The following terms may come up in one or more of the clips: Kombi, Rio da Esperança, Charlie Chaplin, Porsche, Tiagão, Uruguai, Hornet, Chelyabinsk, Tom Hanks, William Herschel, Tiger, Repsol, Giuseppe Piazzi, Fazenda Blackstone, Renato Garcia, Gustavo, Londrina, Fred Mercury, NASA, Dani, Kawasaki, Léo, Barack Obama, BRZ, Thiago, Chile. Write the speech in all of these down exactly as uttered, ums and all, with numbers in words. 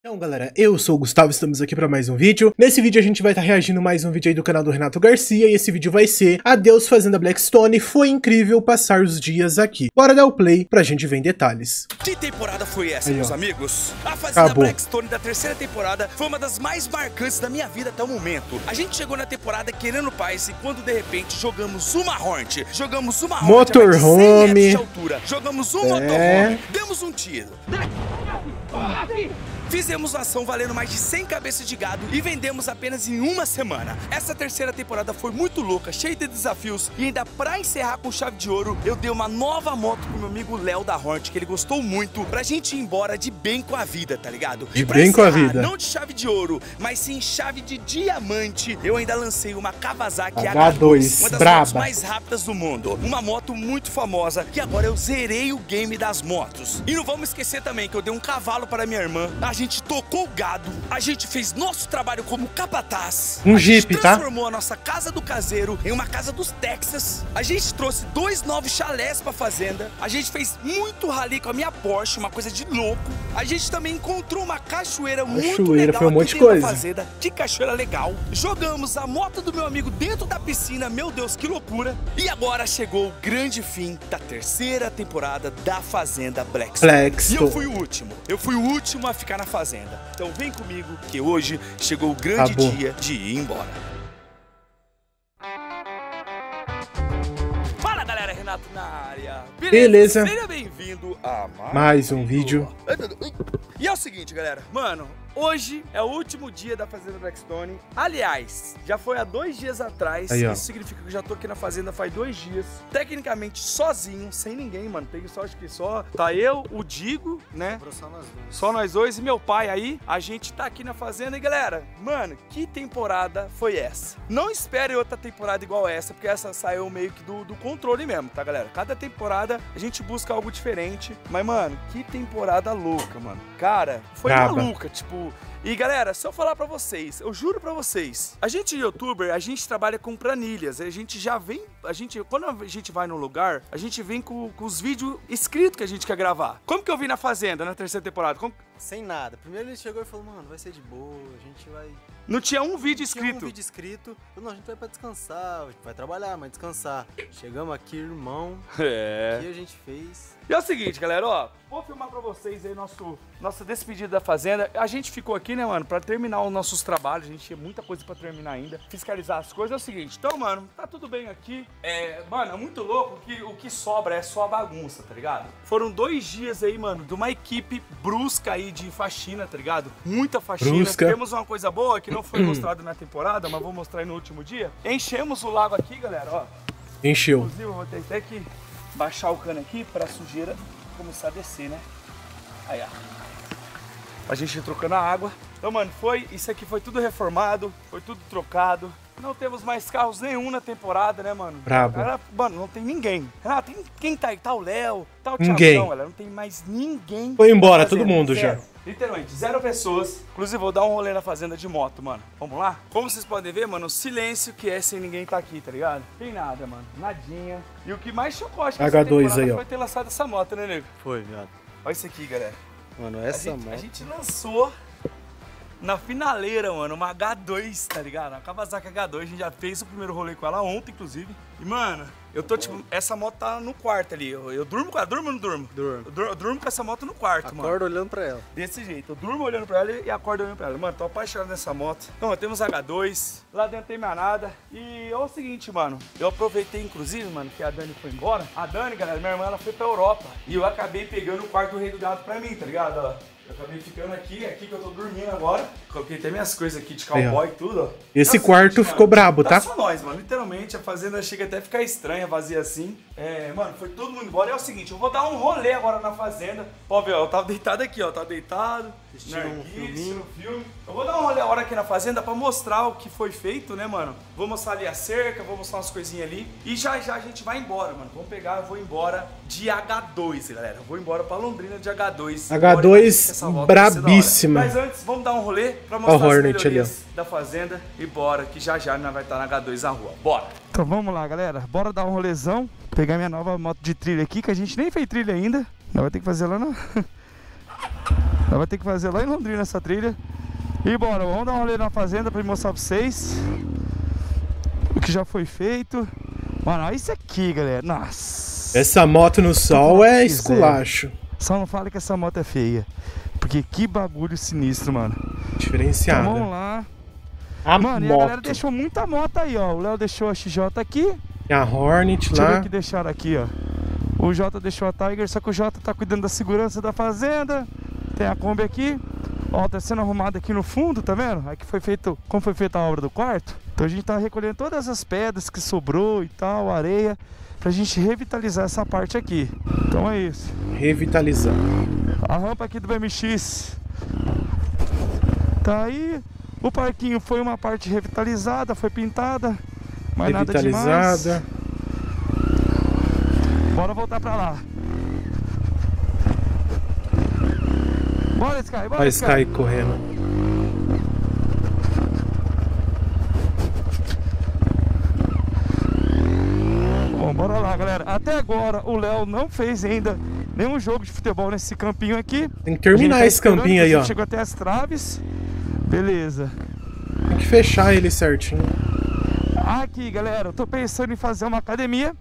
Então galera, eu sou o Gustavo, estamos aqui para mais um vídeo. Nesse vídeo a gente vai estar tá reagindo a mais um vídeo aí do canal do Renato Garcia. E esse vídeo vai ser Adeus Fazenda Blackstone, foi incrível passar os dias aqui. Bora dar o play pra gente ver em detalhes. Que temporada foi essa, aí, meus ó. amigos? A Fazenda Acabou. Blackstone da terceira temporada foi uma das mais marcantes da minha vida até o momento. A gente chegou na temporada querendo paz e quando de repente jogamos uma Hornet. Jogamos uma Hornet de altura. Jogamos um é... motorhome, demos um tiro. Fizemos a ação valendo mais de cem cabeças de gado e vendemos apenas em uma semana. Essa terceira temporada foi muito louca, cheia de desafios. E ainda pra encerrar com chave de ouro, eu dei uma nova moto pro meu amigo Léo da Hornet, que ele gostou muito, pra gente ir embora de bem com a vida, tá ligado? De bem com a vida. Não de chave de ouro, mas sim chave de diamante. Eu ainda lancei uma Kawasaki H dois, uma das motos mais rápidas do mundo. Uma moto muito famosa, que agora eu zerei o game das motos. E não vamos esquecer também que eu dei um cavalo para minha irmã. A gente tocou o gado, a gente fez nosso trabalho como capataz. Um jipe, tá? A gente transformou a nossa casa do caseiro em uma casa dos Texas. A gente trouxe dois novos chalés pra fazenda. A gente fez muito rally com a minha Porsche, uma coisa de louco. A gente também encontrou uma cachoeira, cachoeira muito legal. Foi um monte de coisa. Fazenda, que cachoeira legal. Jogamos a moto do meu amigo dentro da piscina, meu Deus, que loucura. E agora chegou o grande fim da terceira temporada da Fazenda Blackstone. Blackstone. E eu fui o último. Eu fui o último a ficar na fazenda. Então vem comigo que hoje chegou o grande Acabou. dia de ir embora. Galera, Renato na área. Beleza? Beleza. Seja bem-vindo a mais, mais um vídeo. E é o seguinte, galera. Mano, hoje é o último dia da Fazenda Blackstone. Aliás, já foi há dois dias atrás. Aí, isso significa que eu já tô aqui na fazenda faz dois dias. Tecnicamente, sozinho, sem ninguém, mano. Tenho sorte que só tá eu, o Digo, né? Só nós dois. Só nós dois e meu pai aí. A gente tá aqui na fazenda. E, galera, mano, que temporada foi essa? Não espere outra temporada igual essa, porque essa saiu meio que do, do controle mesmo, tá, galera? Cada temporada a gente busca algo diferente, mas, mano, que temporada louca, mano. Cara, foi Nada. maluca, tipo... E, galera, se eu falar pra vocês, eu juro pra vocês, a gente youtuber, a gente trabalha com planilhas, a gente já vem, a gente, quando a gente vai num lugar, a gente vem com, com os vídeos escritos que a gente quer gravar. Como que eu vim na fazenda, na terceira temporada? Como... Sem nada. Primeiro ele chegou e falou, mano, vai ser de boa, a gente vai... Não tinha um vídeo escrito. Não tinha um vídeo escrito. Não, a gente vai pra descansar, vai trabalhar, mas descansar. Chegamos aqui, irmão. É. O que a gente fez... E é o seguinte, galera, ó, vou filmar pra vocês aí nosso, nossa despedida da fazenda. A gente ficou aqui, né, mano, pra terminar os nossos trabalhos. A gente tinha muita coisa pra terminar ainda. Fiscalizar as coisas. É o seguinte, então, mano, tá tudo bem aqui. É, mano, é muito louco que o que sobra é só a bagunça, tá ligado? Foram dois dias aí, mano, de uma equipe brusca aí de faxina, tá ligado? Muita faxina. Brusca. Temos uma coisa boa que não foi mostrada na temporada, mas vou mostrar aí no último dia. Enchemos o lago aqui, galera, ó. Encheu. Inclusive, eu vou ter até que... baixar o cano aqui para a sujeira começar a descer, né? Aí, ó. A gente trocando a água. Então, mano, foi... Isso aqui foi tudo reformado, foi tudo trocado. Não temos mais carros nenhum na temporada, né, mano? Brabo. Era, mano, não tem ninguém. Ah, tem quem tá aí? Tá o Léo, tá o Tiagão, galera. Não tem mais ninguém. Foi embora, todo mundo zero. já. Literalmente, zero pessoas. Inclusive, vou dar um rolê na fazenda de moto, mano. Vamos lá? Como vocês podem ver, mano, o silêncio que é sem ninguém tá aqui, tá ligado? Tem nada, mano. Nadinha. E o que mais chocou, acho que H dois aí, ó. Foi ter lançado essa moto, né, nego? Foi, viado. Olha isso aqui, galera. Mano, essa a gente, moto... A gente lançou... Na finaleira, mano, uma H dois, tá ligado? A Kawasaki H dois, a gente já fez o primeiro rolê com ela ontem, inclusive. E, mano, eu tô, tipo, essa moto tá no quarto ali. Eu, eu durmo com ela, durmo ou não durmo? Durmo. Eu, eu durmo com essa moto no quarto, acordo mano. Acordo olhando pra ela. Desse jeito, eu durmo olhando pra ela e acordo olhando pra ela. Mano, tô apaixonado nessa moto. Então, temos H dois, lá dentro tem mais nada. E é o seguinte, mano, eu aproveitei, inclusive, mano, que a Dani foi embora. A Dani, galera, minha irmã, ela foi pra Europa. E eu acabei pegando o quarto do Rei do Gado pra mim, tá ligado, ó? Eu acabei ficando aqui, aqui que eu tô dormindo agora. Coloquei até minhas coisas aqui de cowboy e tudo, ó. Esse Nossa, quarto gente, ficou mano, brabo, tá? Tá só nós, mano. Literalmente, a fazenda chega até a ficar estranha, vazia assim. É, mano, foi todo mundo embora. E é o seguinte, eu vou dar um rolê agora na fazenda. Ó, velho, eu tava deitado aqui, ó. Tava deitado, assistindo um filminho. filme. Eu vou dar um rolê agora aqui na fazenda pra mostrar o que foi feito, né, mano? Vou mostrar ali a cerca, vou mostrar umas coisinhas ali. E já, já a gente vai embora, mano. Vamos pegar, eu vou embora de H dois, galera. Eu vou embora pra Londrina de H dois. H dois... brabíssima. Mas antes, vamos dar um rolê pra mostrar as melhorias da fazenda e bora, que já já vai estar na H dois na rua. Bora! Então vamos lá, galera. Bora dar um rolezão. Pegar minha nova moto de trilha aqui, que a gente nem fez trilha ainda. Não vai ter que fazer lá, não. Nós vamos ter que fazer lá em Londrina essa trilha. E bora, vamos dar uma olhada na fazenda pra mostrar pra vocês o que já foi feito. Mano, olha isso aqui, galera. Nossa. Essa moto no sol é esculacho. Só não fala que essa moto é feia, porque que bagulho sinistro, mano. Diferenciado. Então, vamos lá. A mano, moto. E a galera deixou muita moto aí, ó. O Léo deixou a X J aqui. E a Hornet lá. Deixa eu ver o que deixaram aqui, ó. O Jota deixou a Tiger, só que o Jota tá cuidando da segurança da fazenda. Tem a Kombi aqui. Ó, tá sendo arrumada aqui no fundo, tá vendo? Aqui foi feito, como foi feita a obra do quarto. Então a gente tá recolhendo todas as pedras que sobrou e tal, areia, pra gente revitalizar essa parte aqui. Então é isso. Revitalizar. A rampa aqui do B M X. Tá aí. O parquinho foi uma parte revitalizada, foi pintada. Mas nada demais. Bora voltar pra lá. Bora, Sky, bora, Sky. Olha Sky correndo. Bom, bora lá, galera. Até agora o Léo não fez ainda nenhum jogo de futebol nesse campinho aqui. Tem que terminar tá esse campinho aí, ó. Chegou até as traves. Beleza. Tem que fechar ele certinho. Aqui, galera, eu tô pensando em fazer uma academia.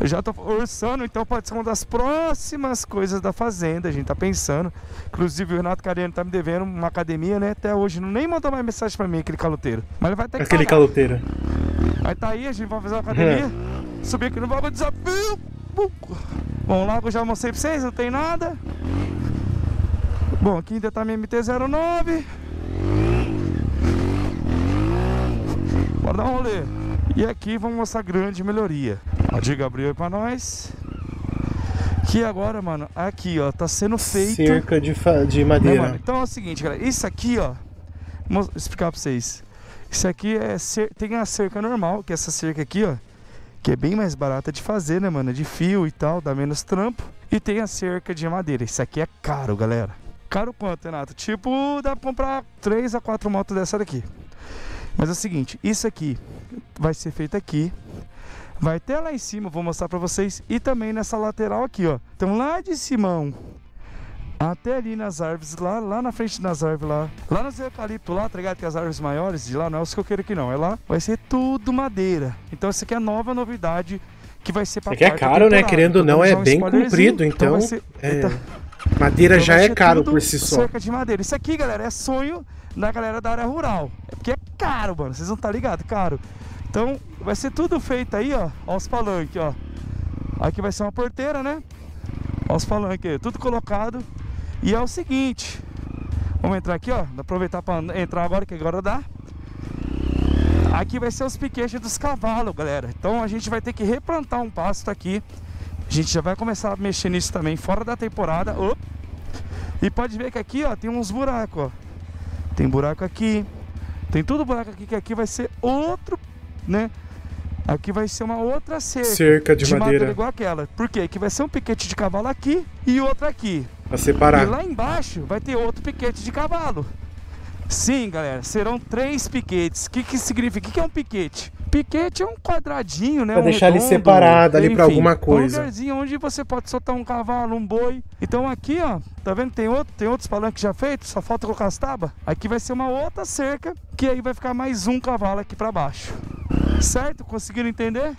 Eu já tô orçando, então pode ser uma das próximas coisas da fazenda, a gente tá pensando. Inclusive o Renato Garcia tá me devendo uma academia, né? Até hoje não nem mandou mais mensagem pra mim, aquele caloteiro. Mas ele vai ter que Aquele pagar. caloteiro. Aí tá aí, a gente vai fazer uma academia. É. Subir aqui no bagulho, desafio. Bom, lá eu já mostrei pra vocês, não tem nada. Bom, aqui ainda tá minha M T zero nove. Bora dar um rolê. E aqui vamos mostrar grande melhoria. A diga abriu aí pra nós. Que agora, mano, aqui, ó, tá sendo feito cerca de, de madeira. Não, mano, então é o seguinte, galera, isso aqui, ó, vou explicar pra vocês. Isso aqui é cer... tem a cerca normal, que é essa cerca aqui, ó, que é bem mais barata de fazer, né, mano? De fio e tal, dá menos trampo. E tem a cerca de madeira. Isso aqui é caro, galera. Caro quanto, Renato? Tipo, dá pra comprar três a quatro motos dessa daqui. Mas é o seguinte, isso aqui vai ser feito aqui. Vai até lá em cima, vou mostrar pra vocês. E também nessa lateral aqui, ó. Então lá de Simão até ali nas árvores, lá, lá na frente das árvores lá. Lá nos eucalipto lá, tá ligado? Que as árvores maiores de lá, não é os que eu quero aqui não. É lá, vai ser tudo madeira. Então essa aqui é a nova novidade que vai ser pra quarta temporada. É caro, né? Querendo ou não, é bem comprido, então... então ser... é... Eita. Madeira então, já é caro por si só. Cerca de madeira. Isso aqui, galera, é sonho da galera da área rural. É porque é caro, mano. Vocês não tá ligado, caro. Então vai ser tudo feito aí, ó. Ó os palanques, ó. Aqui vai ser uma porteira, né? Ó os palanques aí, tudo colocado. E é o seguinte, vamos entrar aqui, ó. Aproveitar pra entrar agora, que agora dá. Aqui vai ser os piquetes dos cavalos, galera. Então a gente vai ter que replantar um pasto aqui. A gente já vai começar a mexer nisso também, fora da temporada. Opa. E pode ver que aqui, ó, tem uns buracos, ó. Tem buraco aqui. Tem tudo buraco aqui, que aqui vai ser outro, né? Aqui vai ser uma outra cerca, cerca de, de madeira. madeira igual aquela. Por quê? Que vai ser um piquete de cavalo aqui e outro aqui. Pra separar. E lá embaixo vai ter outro piquete de cavalo. Sim, galera, serão três piquetes. O que que significa? O que que é um piquete? Piquete é um quadradinho, né? Pra um deixar redondo, ele separado ali, enfim, pra alguma coisa. Um lugarzinho onde você pode soltar um cavalo, um boi. Então aqui, ó, tá vendo? Tem, outro, tem outros palanques já feitos, só falta colocar as tábuas. Aqui vai ser uma outra cerca, que aí vai ficar mais um cavalo aqui pra baixo. Certo? Conseguiram entender?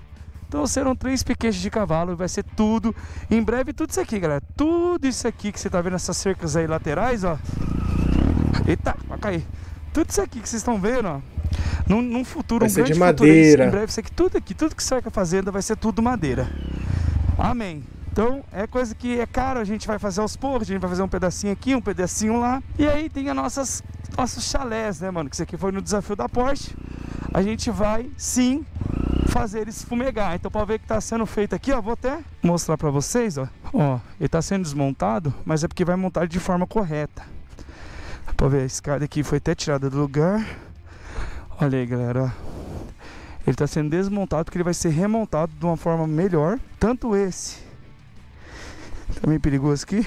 Então serão três piquetes de cavalo, vai ser tudo. Em breve tudo isso aqui, galera. Tudo isso aqui que você tá vendo, essas cercas aí laterais, ó. Eita, vai cair. Tudo isso aqui que vocês estão vendo, ó. Num, num futuro, vai um ser grande de madeira. Futuro, em breve isso aqui, tudo aqui, tudo que cerca a fazenda vai ser tudo madeira. Amém. Então é coisa que é caro, a gente vai fazer aos poucos. A gente vai fazer um pedacinho aqui, um pedacinho lá. E aí tem as nossas, nossos chalés, né, mano? Que isso aqui foi no desafio da Porsche. A gente vai, sim, fazer eles fumegar. Então pra ver que tá sendo feito aqui, ó, vou até mostrar pra vocês, ó. Ó, ele tá sendo desmontado, mas é porque vai montar de forma correta. Pra ver, a escada aqui foi até tirada do lugar. Olha aí, galera, ele tá sendo desmontado porque ele vai ser remontado de uma forma melhor. Tanto esse, também perigoso aqui,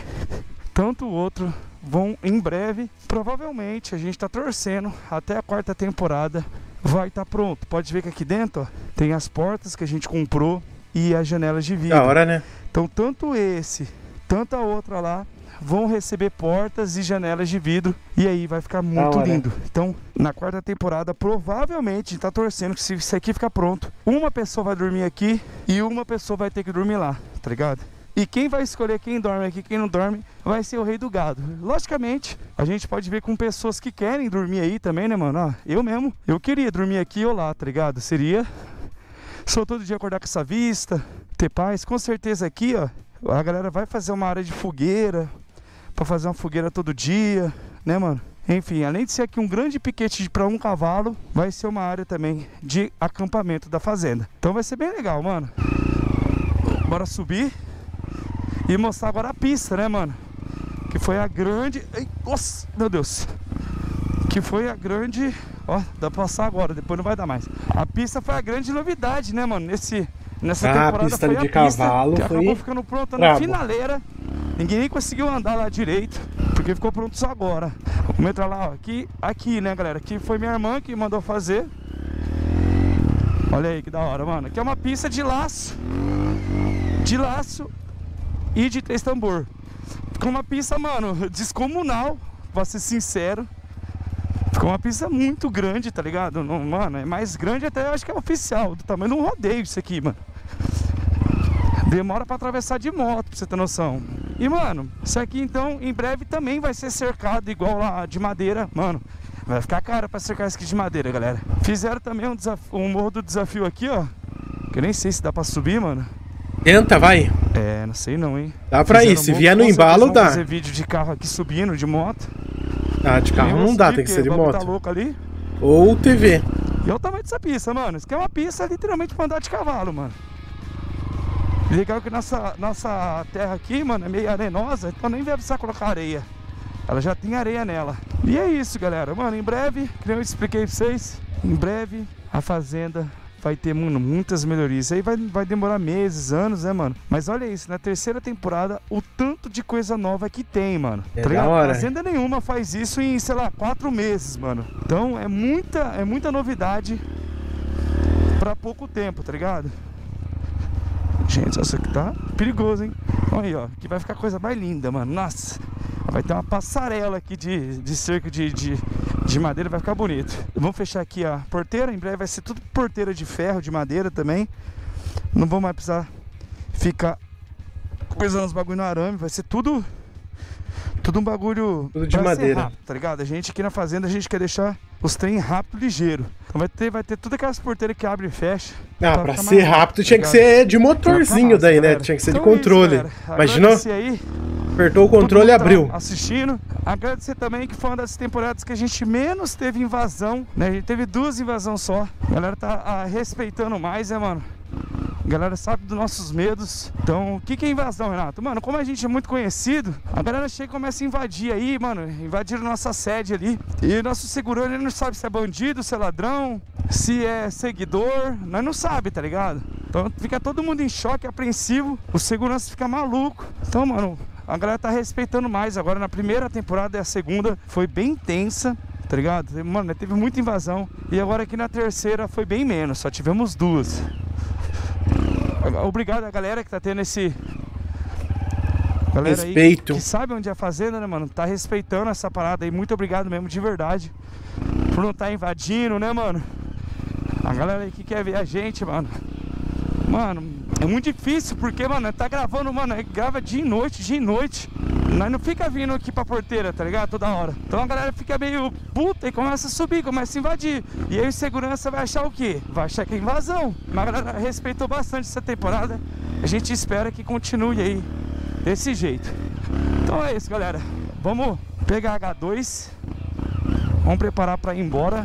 tanto o outro vão em breve. Provavelmente, a gente tá torcendo, até a quarta temporada vai estar pronto. Pode ver que aqui dentro, ó, tem as portas que a gente comprou e as janelas de vidro. Da hora, né? Então tanto esse, tanto a outra lá, vão receber portas e janelas de vidro, e aí vai ficar muito lindo. Então, na quarta temporada, provavelmente, tá torcendo que se isso aqui ficar pronto, uma pessoa vai dormir aqui e uma pessoa vai ter que dormir lá, tá ligado? E quem vai escolher quem dorme aqui, quem não dorme, vai ser o rei do gado. Logicamente, a gente pode ver com pessoas que querem dormir aí também, né, mano? Ah, eu mesmo, eu queria dormir aqui ou lá, tá ligado? Seria só todo dia acordar com essa vista, ter paz. Com certeza aqui, ó, a galera vai fazer uma área de fogueira, pra fazer uma fogueira todo dia, né, mano? Enfim, além de ser aqui um grande piquete pra um cavalo, vai ser uma área também de acampamento da fazenda. Então vai ser bem legal, mano. Bora subir e mostrar agora a pista, né, mano? Que foi a grande... Ai, nossa, meu Deus! Que foi a grande... Ó, dá pra passar agora, depois não vai dar mais. A pista foi a grande novidade, né, mano? Nesse... Nessa temporada ah, a pista foi a de pista, cavalo que foi... acabou ficando pronta na finaleira. Ninguém nem conseguiu andar lá direito, porque ficou pronto só agora. Vamos entrar lá, ó. Aqui, aqui, né, galera? Aqui foi minha irmã que mandou fazer. Olha aí que da hora, mano. Aqui é uma pista de laço. De laço e de três tambor. Ficou uma pista, mano, descomunal, pra ser sincero. Ficou uma pista muito grande, tá ligado? Não, mano, é mais grande até, eu acho que é oficial, do tamanho de um rodeio isso aqui, mano. Demora pra atravessar de moto, pra você ter noção. E, mano, isso aqui, então, em breve também vai ser cercado igual lá de madeira. Mano, vai ficar caro pra cercar isso aqui de madeira, galera. Fizeram também um, um morro do desafio aqui, ó. Que eu nem sei se dá pra subir, mano. Tenta, vai. É, não sei não, hein. Dá pra ir, se vier no embalo, dá. Fazer vídeo de carro aqui subindo, de moto. Ah, de carro não dá, tem que ser de moto. Tá louco ali. Ou T V. E olha o tamanho dessa pista, mano. Isso aqui é uma pista literalmente pra andar de cavalo, mano. Legal que nossa, nossa terra aqui, mano, é meio arenosa, então nem vai precisar colocar areia. Ela já tem areia nela. E é isso, galera. Mano, em breve, que nem eu expliquei pra vocês, em breve a fazenda vai ter, mano, muitas melhorias. Aí vai, vai demorar meses, anos, né, mano? Mas olha isso, na terceira temporada, o tanto de coisa nova que tem, mano. É tá da hora. Fazenda nenhuma faz isso em, sei lá, quatro meses, mano. Então é muita, é muita novidade pra pouco tempo, tá ligado? Gente, isso aqui tá perigoso, hein? Olha aí, ó, que vai ficar coisa mais linda, mano. Nossa, vai ter uma passarela aqui de, de cerco de, de, de madeira, vai ficar bonito. Vamos fechar aqui a porteira, em breve vai ser tudo porteira de ferro, de madeira também. Não vamos mais precisar ficar coisando os bagulho no arame, vai ser tudo, tudo um bagulho... Tudo de madeira. Rápido, tá ligado? A gente aqui na fazenda, a gente quer deixar os trem rápido, ligeiro. Então vai ter, vai ter tudo aquelas porteiras que abre e fecha. Ah, pra, pra ser mais rápido tinha que ser de motorzinho daí, né? Tinha que ser de controle. Imaginou? Apertou o controle e abriu. Assistindo. Agradecer também que foi uma das temporadas que a gente menos teve invasão, né? A gente teve duas invasões só. A galera tá a, respeitando mais, né, mano? A galera sabe dos nossos medos. Então, o que, que é invasão, Renato? Mano, como a gente é muito conhecido, a galera chega e começa a invadir aí, mano. Invadiram nossa sede ali. E nosso segurança, ele não sabe se é bandido, se é ladrão, se é seguidor. Nós não sabe, tá ligado? Então, fica todo mundo em choque, apreensivo. O segurança fica maluco. Então, mano, a galera tá respeitando mais agora. Na primeira temporada e a segunda foi bem intensa, tá ligado? Mano, teve muita invasão. E agora aqui na terceira foi bem menos. Só tivemos duas. Obrigado a galera que tá tendo esse galera respeito aí, que sabe onde é a fazenda, né, mano? Tá respeitando essa parada aí. Muito obrigado mesmo, de verdade, por não tá invadindo, né, mano? A galera aí que quer ver a gente, mano. Mano, é muito difícil porque, mano, tá gravando, mano, grava dia e noite, dia e noite. Nós não fica vindo aqui pra porteira, tá ligado? Toda hora. Então a galera fica meio puta e começa a subir, começa a invadir. E aí o segurança vai achar o quê? Vai achar que é invasão. Mas a galera respeitou bastante essa temporada. A gente espera que continue aí desse jeito. Então é isso, galera. Vamos pegar a H dois. Vamos preparar pra ir embora.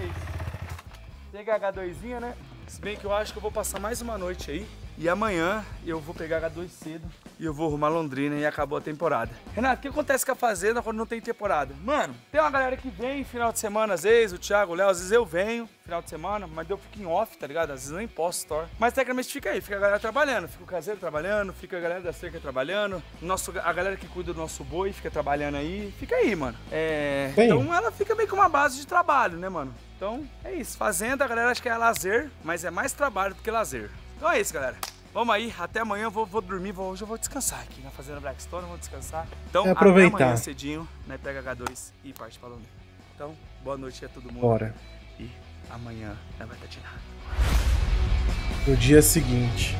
É isso. Pegar a H doisinha, né? Se bem que eu acho que eu vou passar mais uma noite aí. E amanhã eu vou pegar H dois cedo e eu vou arrumar Londrina e acabou a temporada. Renato, o que acontece com a fazenda quando não tem temporada? Mano, tem uma galera que vem final de semana, às vezes, o Thiago, o Léo, às vezes eu venho final de semana, mas eu fico em off, tá ligado? Às vezes eu nem posso store. Mas tecnicamente fica aí, fica a galera trabalhando, fica o caseiro trabalhando, fica a galera da cerca trabalhando, nosso, a galera que cuida do nosso boi fica trabalhando aí, fica aí, mano. É, então ela fica meio que uma base de trabalho, né, mano? Então é isso, fazenda a galera acha que é lazer, mas é mais trabalho do que lazer. Então é isso, galera. Vamos aí, até amanhã. Eu vou, vou dormir, vou, hoje eu vou descansar aqui na Fazenda Blackstone, vou descansar. Então, é aproveitar. Até amanhã cedinho, né, pega H dois e parte pra Londrina. Então, boa noite a todo mundo. Bora. E amanhã não vai estar tirado. No dia seguinte.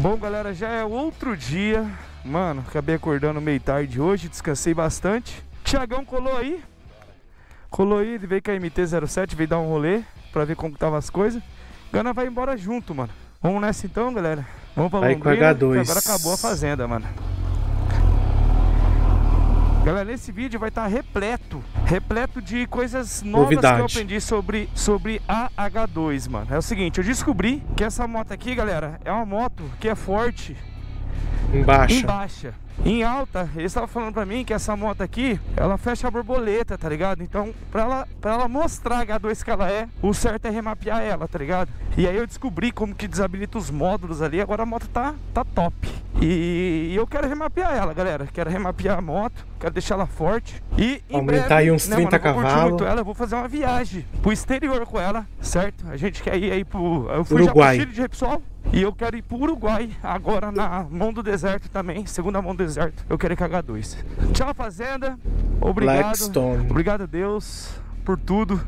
Bom, galera, já é outro dia. Mano, acabei acordando meio tarde hoje, descansei bastante. Tiagão colou aí. Colou aí, ele veio com a M T zero sete, veio dar um rolê pra ver como que tava as coisas. Gana vai embora junto, mano. Vamos nessa então, galera. Vamos pra Londrina, que agora acabou a fazenda, mano. Galera, nesse vídeo vai estar repleto, repleto de coisas novas. Novidade que eu aprendi sobre, sobre a H dois, mano. É o seguinte, eu descobri que essa moto aqui, galera, é uma moto que é forte em baixa. Em baixa. Em alta, eles estavam falando pra mim que essa moto aqui, ela fecha a borboleta, tá ligado? Então, pra ela, pra ela mostrar a H dois que ela é, o certo é remapear ela, tá ligado? E aí eu descobri como que desabilita os módulos ali, agora a moto tá, tá top. E, e eu quero remapear ela, galera. Quero remapear a moto, quero deixar ela forte. E em aumentar breve, aí uns trinta cavalos. Eu, eu vou fazer uma viagem pro exterior com ela, certo? A gente quer ir aí pro... Eu fui Uruguai. Já pro Chile de Repsol. E eu quero ir pro Uruguai, agora na mão do deserto também, segunda mão do deserto, eu quero ir com a H dois. Tchau, Fazenda, obrigado, Blackstone. Obrigado a Deus por tudo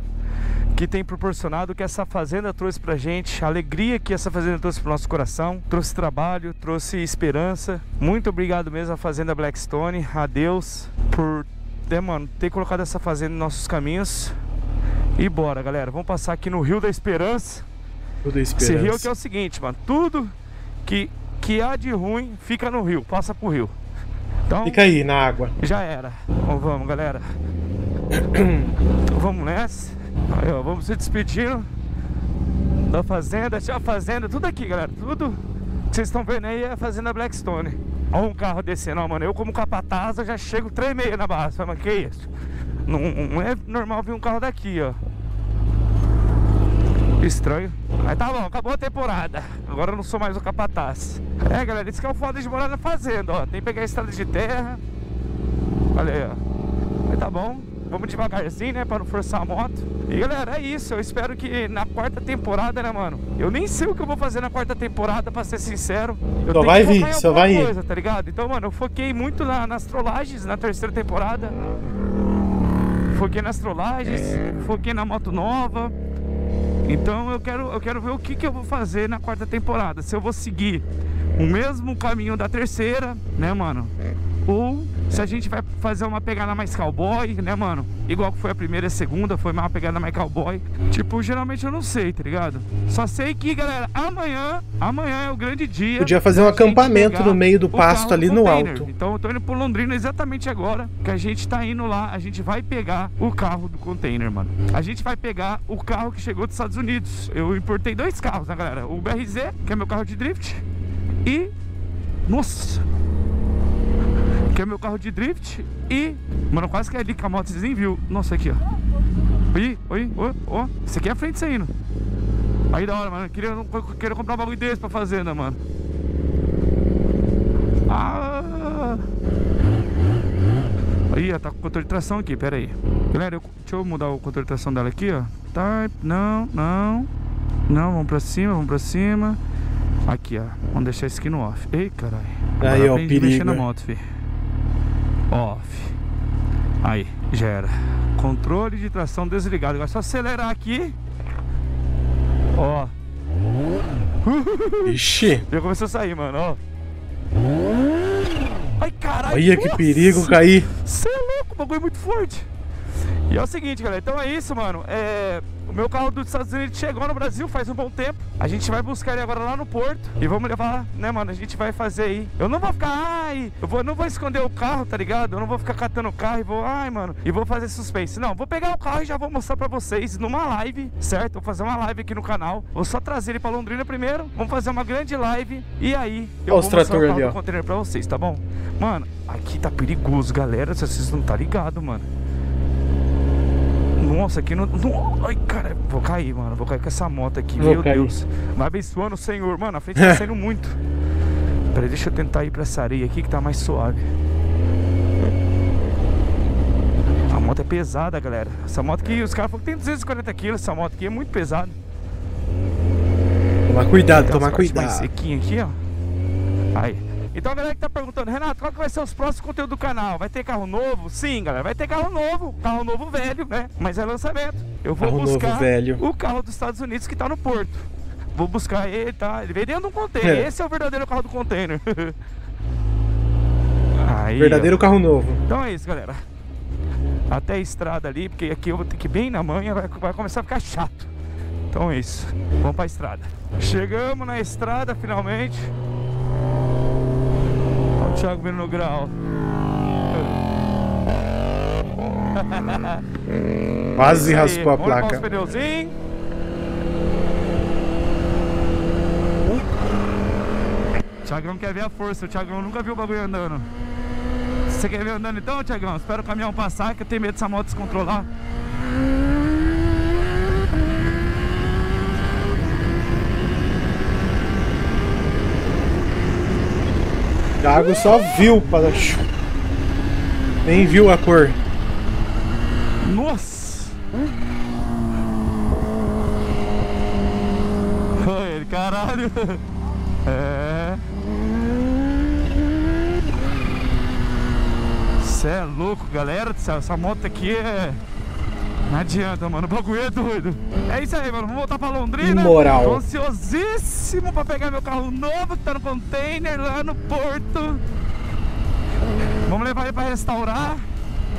que tem proporcionado, que essa fazenda trouxe pra gente, a alegria que essa fazenda trouxe pro nosso coração, trouxe trabalho, trouxe esperança. Muito obrigado mesmo à Fazenda Blackstone, a Deus, por ter, mano, ter colocado essa fazenda em nossos caminhos. E bora, galera, vamos passar aqui no Rio da Esperança. Esse rio aqui é o seguinte, mano, tudo que, que há de ruim fica no rio, passa pro rio. Então, fica aí na água. Já era. Então vamos, galera. Vamos nessa. Aí, ó, vamos se despedindo da fazenda. Tchau, fazenda. Tudo aqui, galera. Tudo que vocês estão vendo aí é a Fazenda Blackstone. Olha um carro descendo, ó, mano. Eu, como capataz, eu já chego três e meia na barra. Mas que isso? Não, não é normal vir um carro daqui, ó. Estranho. Mas tá bom, acabou a temporada. Agora eu não sou mais o capataz. É, galera, isso que é o foda de morar na fazenda, ó. Tem que pegar a estrada de terra. Olha aí, ó. Mas tá bom, vamos devagarzinho, né, pra não forçar a moto. E, galera, é isso. Eu espero que na quarta temporada, né, mano. Eu nem sei o que eu vou fazer na quarta temporada, pra ser sincero. Eu só vai vir, só vai coisa, ir, tá ligado? Então, mano, eu foquei muito na, nas trollagens na terceira temporada. Foquei nas trollagens, foquei na moto nova. Então eu quero, eu quero ver o que, que eu vou fazer na quarta temporada. Se eu vou seguir o mesmo caminho da terceira, né, mano? Ou se a gente vai fazer uma pegada mais cowboy, né, mano? Igual que foi a primeira e a segunda, foi uma pegada mais cowboy. Tipo, geralmente eu não sei, tá ligado? Só sei que, galera, amanhã, amanhã é o grande dia. Podia fazer um acampamento no meio do pasto ali no alto. Então eu tô indo pro Londrina exatamente agora, que a gente tá indo lá, a gente vai pegar o carro do container, mano. A gente vai pegar o carro que chegou dos Estados Unidos. Eu importei dois carros, né, galera? O B R Z, que é meu carro de drift, e... Nossa! Que é meu carro de drift e... Mano, quase que é ali que a moto desenviou. Nossa, aqui, ó. Oi, oi, oi, ó. Isso aqui é a frente saindo. Aí da hora, mano. Eu queria, eu queria comprar um bagulho desse pra fazenda, mano. Ah! Aí, ó, tá com o controle de tração aqui, pera aí. Galera, eu, deixa eu mudar o controle de tração dela aqui, ó. Type, não, não. Não, vamos pra cima, vamos pra cima. Aqui, ó. Vamos deixar isso aqui no off. Ei, caralho. Aí, ó, perigo. Mexer na moto, filho. Off. Aí, já era. Controle de tração desligado. Agora é só acelerar aqui. Ó. Ixi. Já começou a sair, mano, ó. Ai, caralho. Olha que perigo cair. Você é louco, o bagulho é muito forte. E é o seguinte, galera, então é isso, mano. É... O meu carro dos Estados Unidos chegou no Brasil faz um bom tempo. A gente vai buscar ele agora lá no porto. E vamos levar, né, mano? A gente vai fazer aí. Eu não vou ficar, ai, eu vou, não vou esconder o carro, tá ligado? Eu não vou ficar catando o carro e vou, ai, mano, e vou fazer suspense. Não, vou pegar o carro e já vou mostrar pra vocês numa live, certo? Vou fazer uma live aqui no canal. Vou só trazer ele pra Londrina primeiro. Vamos fazer uma grande live. E aí eu Olha vou mostrar o carro do container pra vocês, tá bom? Mano, aqui tá perigoso, galera. Se vocês não tá ligado, mano. Nossa, aqui não... não ai, cara, vou cair, mano. Vou cair com essa moto aqui, vou meu cair. Deus. Vai abençoando o Senhor. Mano, a frente tá saindo muito. Peraí, deixa eu tentar ir pra essa areia aqui que tá mais suave. A moto é pesada, galera. Essa moto aqui, os caras falaram que tem duzentos e quarenta quilos. Essa moto aqui é muito pesada. Tomar cuidado, tomar cuidado. Mais sequinho aqui, ó. Aí. Então a galera que tá perguntando, Renato, qual que vai ser os próximos conteúdos do canal? Vai ter carro novo? Sim, galera, vai ter carro novo, carro novo velho, né? Mas é lançamento. Eu vou carro buscar novo, velho. o carro dos Estados Unidos que tá no porto. Vou buscar ele, tá? Ele veio dentro de um container. É. Esse é o verdadeiro carro do container. Aí, verdadeiro ó. carro novo. Então é isso, galera. Até a estrada ali, porque aqui eu vou ter que ir bem na manhã, vai, vai começar a ficar chato. Então é isso, vamos pra estrada. Chegamos na estrada finalmente. Olha o Thiago vindo no grau. Quase raspou a placa. Vamos limpar os pneuzinhos. O Tiagão quer ver a força, o Tiagão nunca viu o bagulho andando. Você quer ver andando então, Tiagão? Espera o caminhão passar, que eu tenho medo dessa moto descontrolar. Thiago só viu, nem viu a cor. Nossa! Oi, caralho! É. Cê é louco, galera do céu, essa moto aqui é... Não adianta, mano, o bagulho é doido. É isso aí, mano, vamos voltar pra Londrina. Moral. Tô ansiosíssimo pra pegar meu carro novo que tá no container lá no porto. Vamos levar ele pra restaurar.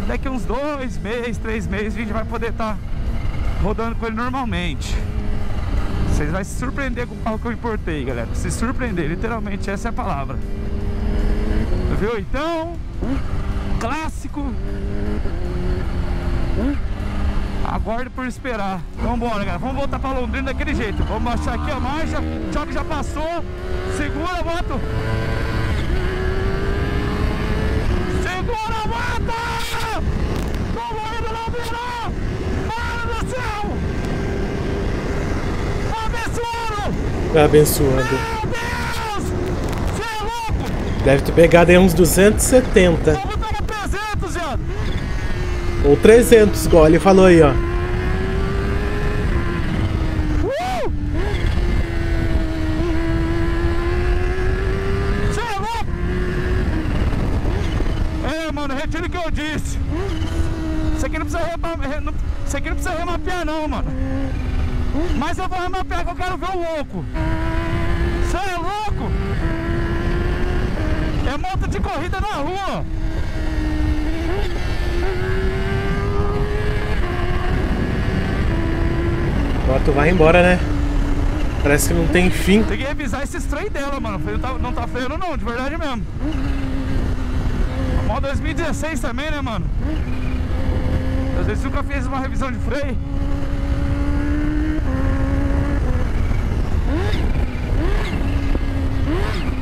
Daqui uns dois meses, três meses a gente vai poder estar tá rodando com ele normalmente. Vocês vão se surpreender com o carro que eu importei, galera. Se surpreender, literalmente essa é a palavra. Viu, então? Clássico. Aguardo por esperar. Então bora, galera, vamos voltar pra Londrina daquele jeito. Vamos baixar aqui a marcha. O Thiago já passou. Segura a moto. Segura a moto. Vamos aí, Londrina. Mano do céu. Abençoando. Tá abençoando. Meu Deus. Você é louco. Deve ter pegado aí uns duzentos e setenta. Ou trezentos, igual ele falou aí, ó. Uh! É, mano, retiro o que eu disse. Isso aqui não precisa, rema... Isso aqui não precisa remapear, não, mano. Mas eu vou remapear que eu quero ver o louco. Você é louco? É moto de corrida na rua. Agora tu vai embora, né? Parece que não tem fim. Tem que revisar esses trem dela, mano. Não tá, não tá freando não, de verdade mesmo. A moto dois mil e dezesseis também, né, mano? Às vezes nunca fez uma revisão de freio.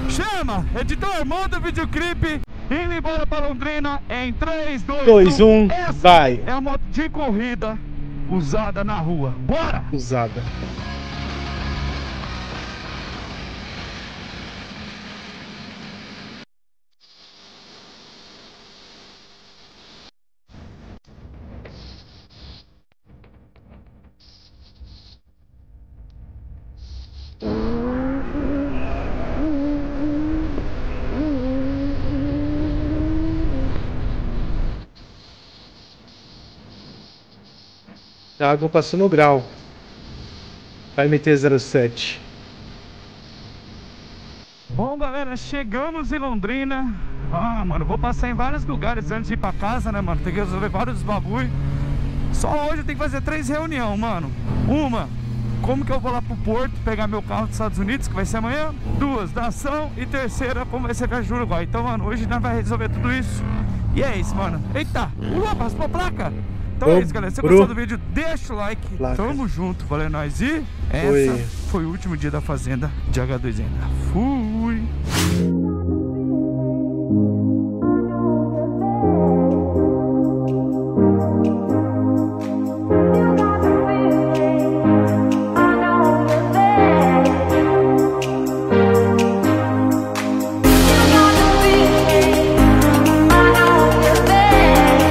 Chama! Editor, manda o videoclipe. Indo embora pra Londrina em três, dois, um, vai! É a moto de corrida. Usada na rua, bora! Usada. A água passou no grau. Vai M T zero sete. Bom, galera, chegamos em Londrina. Ah, mano, vou passar em vários lugares antes de ir pra casa, né, mano? Tem que resolver vários bagulho. Só hoje eu tenho que fazer três reuniões, mano. Uma, como que eu vou lá pro porto pegar meu carro dos Estados Unidos, que vai ser amanhã. Duas, da ação. E terceira, como vai ser viajar Uruguai. Então, mano, hoje nós vamos resolver tudo isso. E é isso, mano. Eita, uau, passou a placa. Então é isso, galera. Se você gostou do vídeo, deixa o like. Placa. Tamo junto, valeu nós. E essa foi. foi o último dia da Fazenda de H dois ainda. Fui!